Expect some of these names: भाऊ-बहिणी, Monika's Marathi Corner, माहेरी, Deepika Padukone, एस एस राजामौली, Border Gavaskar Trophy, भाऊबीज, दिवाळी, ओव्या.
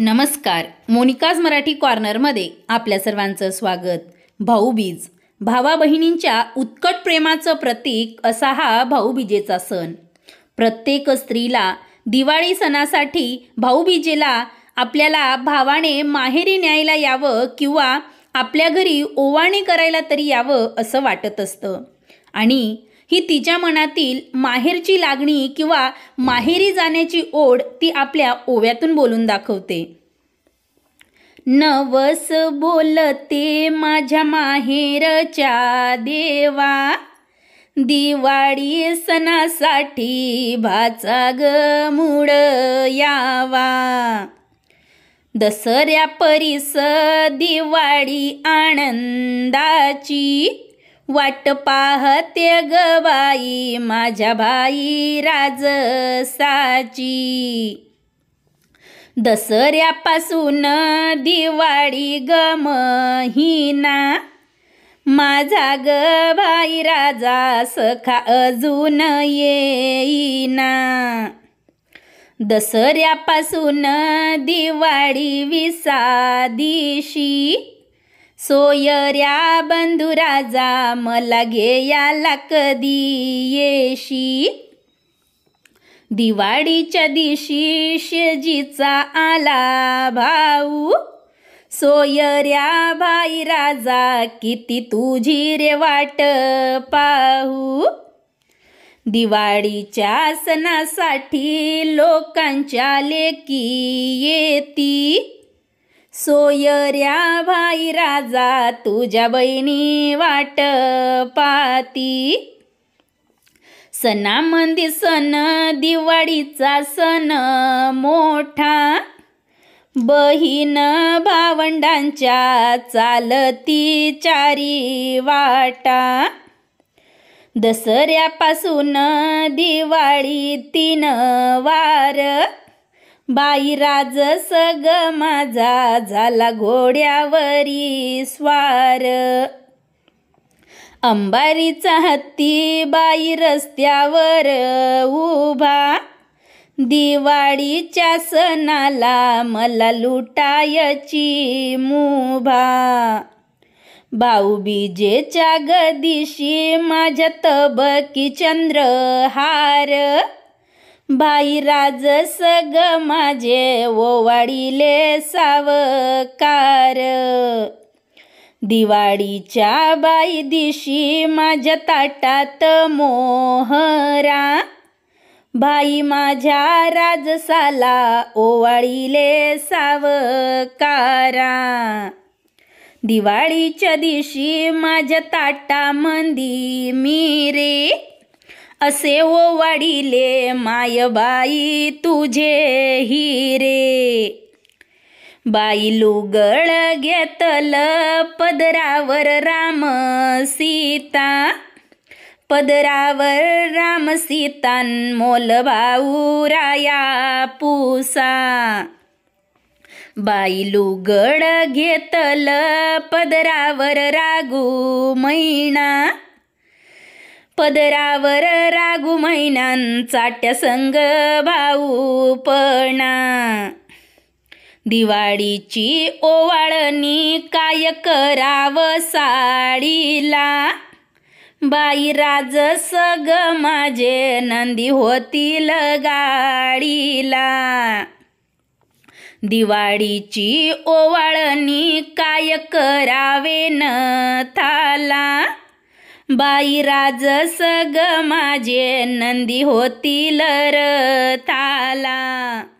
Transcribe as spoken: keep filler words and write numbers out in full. नमस्कार, मोनिकाज मराठी कॉर्नरमध्ये आपल्या सर्वांचं स्वागत। भाऊबीज, भावा-बहिणींच्या उत्कट प्रेमाचं प्रतीक असा हा भाऊबीजेचा सण। प्रत्येक स्त्रीला दिवाळी सणासाठी भाऊबीजेला आपल्याला भावाने माहेरी न्यायला यावं किंवा आपल्या घरी ओवाणी करायला तरी यावं असं वाटत असतं आणि ही तिच्या मनातील माहेरची लागणी किंवा माहेरी जाण्याची ओढ ती आपल्या ओव्यातून बोलून दाखवते। नवस बोलते माझ्या माहेरच्या देवा, दिवाळी सणासाठी भाचा ग मूड यावा। दसऱ्या परिस दिवाळी आनंदाची, वाट पाहते गवाई माझ्या भाई राजसाची। दसऱ्यापासून दिवाळी ग महिना, माझा ग भाई राजा सखा अजून येईना। दसऱ्यापासून दिवाळी विसा दिशी, सोयऱ्या बंधू राजा मला घेयाला कधी येशी। दिवाळीच्या दिवशी शेजीचा आला भाऊ, सोयऱ्या भाई राजा किती तुझी रे वाट पाहू। दिवाळीच्या सणासाठी लोकांच्या लेकी येती, सोयऱ्या भाई राजा तुझ्या बहिणी वाट पाहती। सणामंदी सण दिवाळीचा सण मोठा, बहीण भावंडांच्या चालती चारी वाटा। दसऱ्यापासून दिवाळी तीन वार, बाई राज सग माझा झाला घोड्यावरी स्वार। अंबारीचा हत्ती बाई रस्त्यावर उभा, दिवाळीच्या सणाला मला लुटायची मुभा। भाऊबीजेच्या गदिशी माझ्या तबकी चंद्रहार, भाई राज सग माझे ओवाळीले सावकार। दिवाळीच्या बाई दिशी माझ्या ताटात मोहरा, भाई माझ्या राजसाला ओवाळीले सावकारा। दिवाळीच्या दिशी माझ्या ताटामंदी मिरे, असे ओवाळीले मायबाई तुझे हिरे। बाई लुगळ घेतल पदरावर राम सीता, पदरावर राम सीतान मोल भाऊ राया पुसा। बाई लुगळ घेतल पदरावर रागू मैना, पदरावर रागू महिनान चाट्या संग भाऊपणा। दिवाळीची ओवाळणी काय कराव साडीला, बाई राज सग माझे नंदी होतील गाडीला। दिवाळीची ओवाळणी काय करावे न थाला, बाई राज सग माझे नंदी होतील रथाला।